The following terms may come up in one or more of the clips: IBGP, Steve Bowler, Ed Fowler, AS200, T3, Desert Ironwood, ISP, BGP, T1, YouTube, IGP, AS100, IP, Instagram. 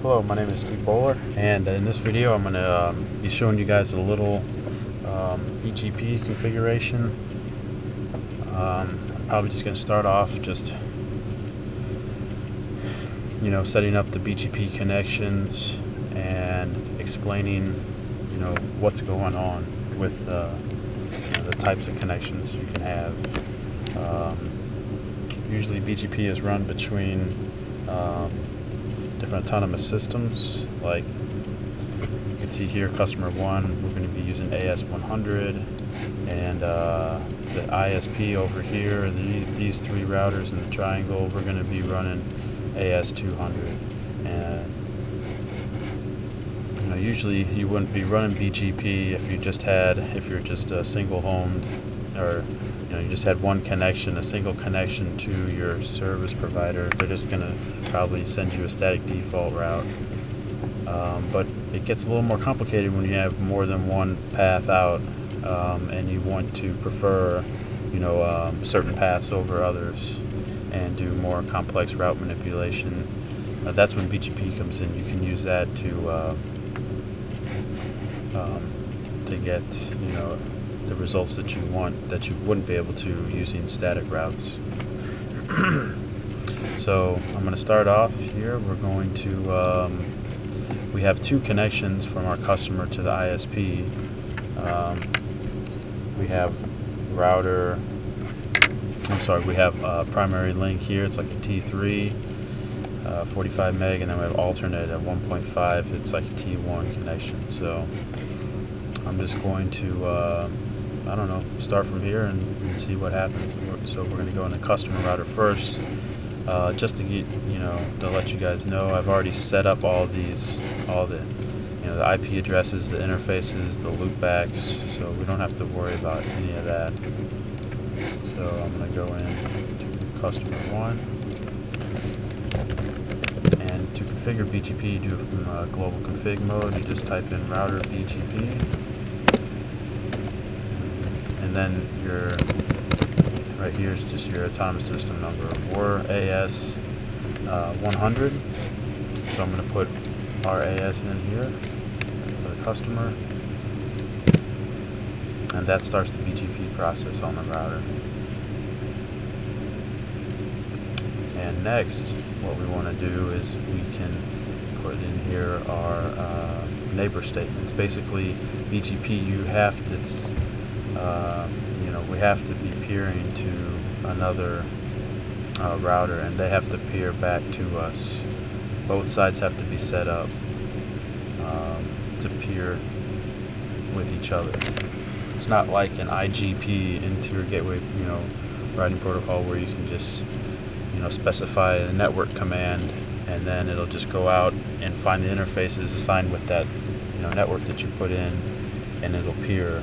Hello, my name is Steve Bowler, and in this video I'm going to be showing you guys a little IGP configuration. I'm probably just going to start off just, you know, setting up the BGP connections and explaining, you know, what's going on with the types of connections you can have. Usually BGP is run between different autonomous systems. Like you can see here, customer one, we're going to be using AS100, and the ISP over here, these three routers in the triangle, we're going to be running AS200. And you know, usually you wouldn't be running BGP if you just had, if you're just a single homed, or you know, you just had one connection, a single connection to your service provider. They're just going to probably send you a static default route. But it gets a little more complicated when you have more than one path out, and you want to prefer, you know, certain paths over others and do more complex route manipulation. That's when BGP comes in. You can use that to get, you know, the results that you want, that you wouldn't be able to using static routes. So I'm going to start off here. We're going to we have two connections from our customer to the ISP. We have router, we have primary link here. It's like a T3 45 meg, and then we have alternate at 1.5. It's like a T1 connection. So I'm just going to I don't know, start from here and see what happens. So we're going to go in the customer router first, just to get, you know, to let you guys know, I've already set up all the you know, the IP addresses, the interfaces, the loopbacks, so we don't have to worry about any of that. So I'm going to go in to customer one, and to configure BGP, do it from global config mode. You just type in router BGP. And then your, right here is just your autonomous system number. We're AS100, so I'm going to put our AS in here for the customer, and that starts the BGP process on the router. And next, what we want to do is we can put in here our neighbor statements. Basically, BGP, you have to, you know, we have to be peering to another router, and they have to peer back to us. Both sides have to be set up to peer with each other. It's not like an IGP, interior gateway, you know, routing protocol, where you can just, you know, specify a network command, and then it'll just go out and find the interfaces assigned with that, you know, network that you put in, and it'll peer.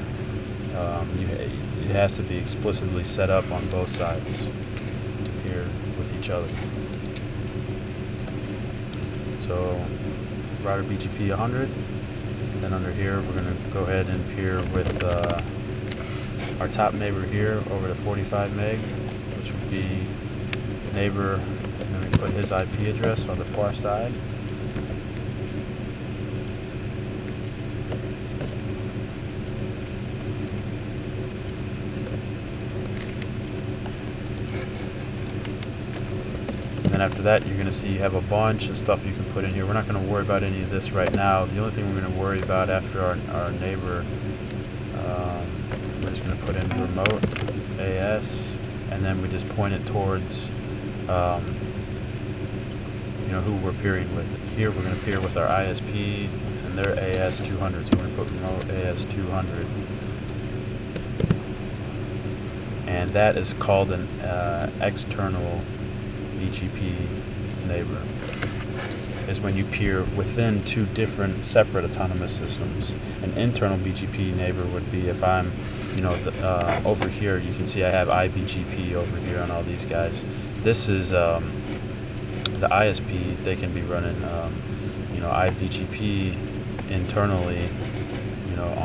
It has to be explicitly set up on both sides to peer with each other. So router BGP 100, and then under here we're going to go ahead and peer with our top neighbor here over to 45 meg, which would be neighbor, and then we put his IP address on the far side. And after that, you're going to see you have a bunch of stuff you can put in here. We're not going to worry about any of this right now. The only thing we're going to worry about after our neighbor, we're just going to put in remote AS, and then we just point it towards, you know, who we're peering with. Here we're going to peer with our ISP and their AS200, so we're going to put remote AS200. And that is called an external BGP neighbor, is when you peer within two different separate autonomous systems. An internal BGP neighbor would be if I'm, you know, over here you can see I have IBGP over here on all these guys. This is the ISP. They can be running, you know, IBGP internally, you know,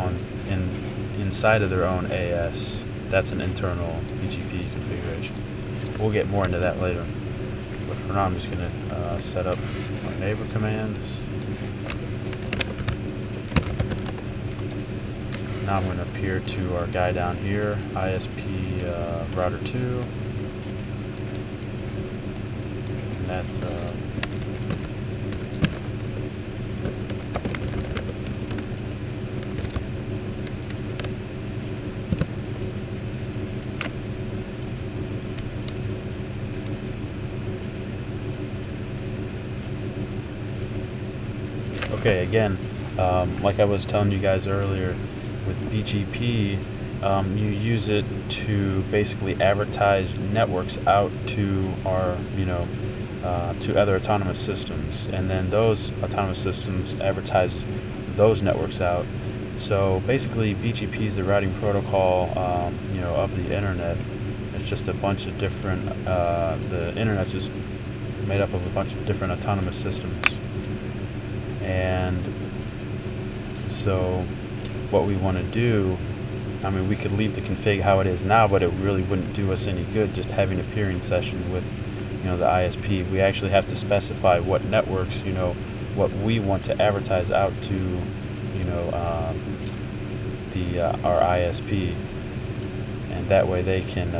inside of their own AS. That's an internal BGP configuration. We'll get more into that later. For now, I'm just going to set up our neighbor commands. Now I'm going to peer to our guy down here, ISP router 2. And that's okay, again, like I was telling you guys earlier, with BGP, you use it to basically advertise networks out to our, to other autonomous systems, and then those autonomous systems advertise those networks out. So basically, BGP is the routing protocol, of the internet. It's just a bunch of different. The internet's just made up of a bunch of different autonomous systems. And so what we want to do, I mean, we could leave the config how it is now, but it really wouldn't do us any good just having a peering session with, the ISP. We actually have to specify what networks, what we want to advertise out to, our ISP. And that way they can,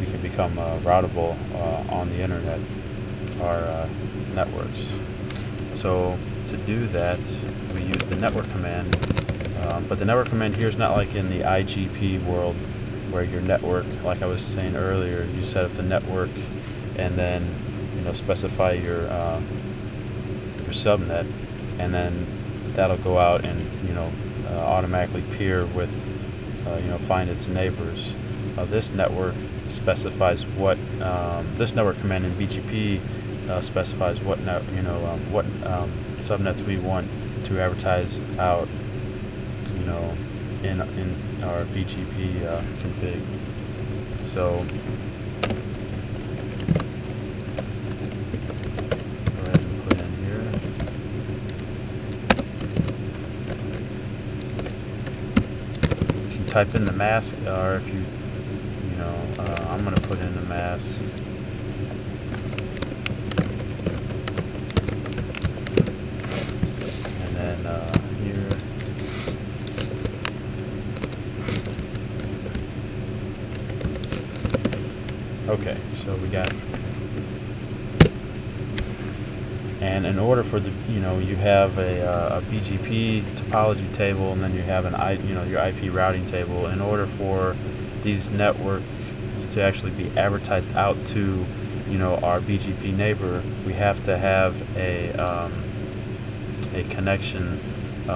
we can become routable on the internet, our networks. So to do that, we use the network command, but the network command here is not like in the IGP world where your network, like I was saying earlier, you set up the network and then specify your subnet, and then that'll go out and automatically peer with find its neighbors. This network specifies what this network command in BGP. Specifies what subnets we want to advertise out, in our BGP config. So go ahead and put in here. You can type in the mask, or if you, I'm going to put in the mask. Okay, so we got, and in order for the, you have a BGP topology table, and then you have your IP routing table. In order for these networks to actually be advertised out to, our BGP neighbor, we have to have a connection in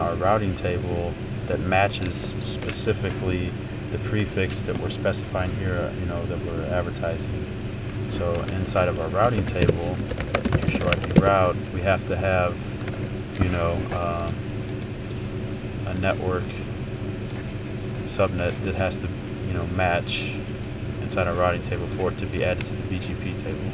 our routing table that matches specifically the prefix that we're specifying here, that we're advertising. So inside of our routing table, to show IP route, we have to have, a network subnet that has to, match inside our routing table for it to be added to the BGP table.